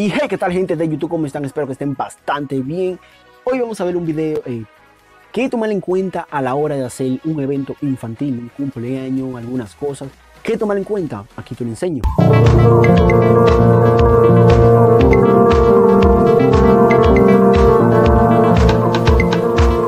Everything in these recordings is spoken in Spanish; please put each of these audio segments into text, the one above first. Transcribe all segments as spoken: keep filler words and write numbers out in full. Y hey, ¿qué tal, gente de YouTube? ¿Cómo están? Espero que estén bastante bien. Hoy vamos a ver un video eh, que tomar en cuenta a la hora de hacer un evento infantil, un cumpleaños, algunas cosas. ¿Qué tomar en cuenta? Aquí te lo enseño.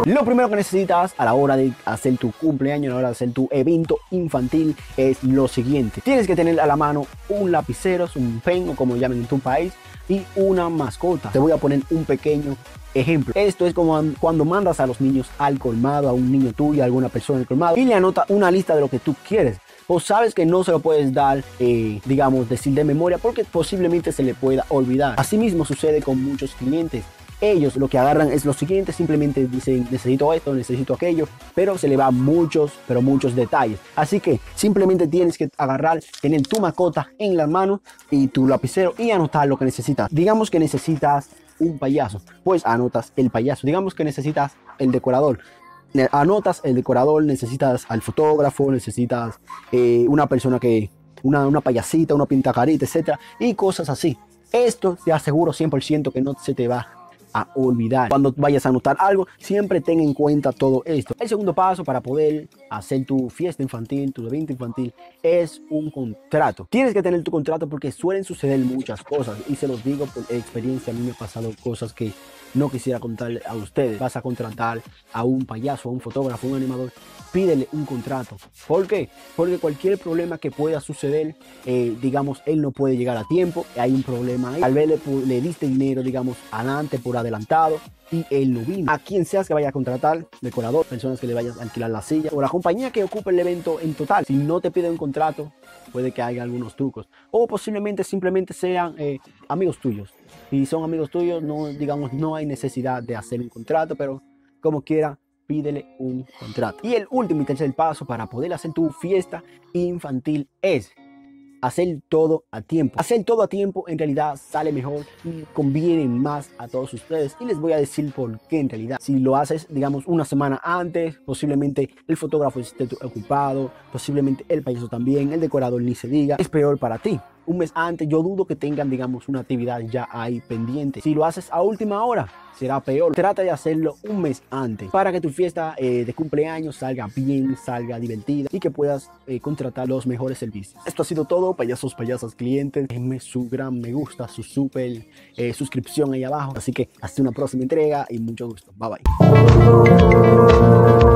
Lo primero que necesitas a la hora de hacer tu cumpleaños, a la hora de hacer tu evento infantil, es lo siguiente. Tienes que tener a la mano un lapicero, un pen o como llamen en tu país, y una mascota. Te voy a poner un pequeño ejemplo. Esto es como cuando mandas a los niños al colmado, a un niño tuyo, a alguna persona al colmado, y le anota una lista de lo que tú quieres. O sabes que no se lo puedes dar, eh, digamos, decir de memoria, porque posiblemente se le pueda olvidar. Asimismo sucede con muchos clientes. Ellos lo que agarran es lo siguiente, simplemente dicen necesito esto, necesito aquello, pero se le va muchos, pero muchos detalles. Así que simplemente tienes que agarrar, tener tu mascota en las manos y tu lapicero y anotar lo que necesitas. Digamos que necesitas un payaso, pues anotas el payaso. Digamos que necesitas el decorador, anotas el decorador. Necesitas al fotógrafo, necesitas eh, una persona que, una, una payasita, una pintacarita, etcétera, y cosas así. Esto te aseguro cien por ciento que no se te va a olvidar. Cuando vayas a anotar algo, siempre ten en cuenta todo esto. El segundo paso para poder hacer tu fiesta infantil, tu evento infantil, es un contrato. Tienes que tener tu contrato porque suelen suceder muchas cosas, y se los digo por experiencia. A mí me han pasado cosas que no quisiera contarle a ustedes. Vas a contratar a un payaso, a un fotógrafo, a un animador, pídele un contrato. ¿Por qué? Porque cualquier problema que pueda suceder, eh, digamos, él no puede llegar a tiempo, hay un problema ahí. Tal vez le, le diste dinero, digamos, adelante, por adelantado, y él no vino. A quien seas que vaya a contratar, decorador, personas que le vayas a alquilar la silla, o la compañía que ocupe el evento en total, si no te pide un contrato, puede que haya algunos trucos, o posiblemente simplemente sean eh, amigos tuyos. Si son amigos tuyos, no, digamos, no hay necesidad de hacer un contrato, pero como quiera, pídele un contrato. Y el último y tercer paso para poder hacer tu fiesta infantil es hacer todo a tiempo. Hacer todo a tiempo en realidad sale mejor y conviene más a todos ustedes, y les voy a decir por qué. En realidad, si lo haces, digamos, una semana antes, posiblemente el fotógrafo esté ocupado, posiblemente el payaso también, el decorador ni se diga, es peor para ti. Un mes antes, yo dudo que tengan, digamos, una actividad ya ahí pendiente. Si lo haces a última hora, será peor. Trata de hacerlo un mes antes para que tu fiesta eh, de cumpleaños salga bien, salga divertida, y que puedas eh, contratar los mejores servicios. Esto ha sido todo, payasos, payasas, clientes. Déjenme su gran me gusta, su super eh, suscripción ahí abajo. Así que hasta una próxima entrega y mucho gusto. Bye bye.